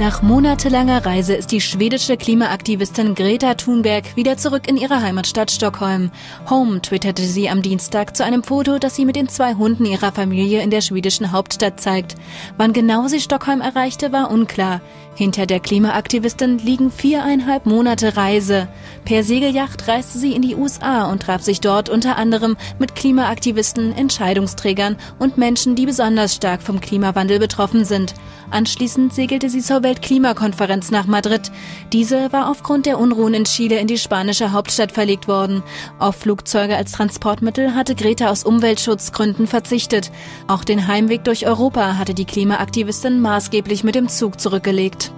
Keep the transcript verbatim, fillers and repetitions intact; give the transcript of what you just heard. Nach monatelanger Reise ist die schwedische Klimaaktivistin Greta Thunberg wieder zurück in ihre Heimatstadt Stockholm. Home twitterte sie am Dienstag zu einem Foto, das sie mit den zwei Hunden ihrer Familie in der schwedischen Hauptstadt zeigt. Wann genau sie Stockholm erreichte, war unklar. Hinter der Klimaaktivistin liegen viereinhalb Monate Reise. Per Segeljacht reiste sie in die U S A und traf sich dort unter anderem mit Klimaaktivisten, Entscheidungsträgern und Menschen, die besonders stark vom Klimawandel betroffen sind. Anschließend segelte sie zur Weltklimakonferenz nach Madrid. Diese war aufgrund der Unruhen in Chile in die spanische Hauptstadt verlegt worden. Auf Flugzeuge als Transportmittel hatte Greta aus Umweltschutzgründen verzichtet. Auch den Heimweg durch Europa hatte die Klimaaktivistin maßgeblich mit dem Zug zurückgelegt.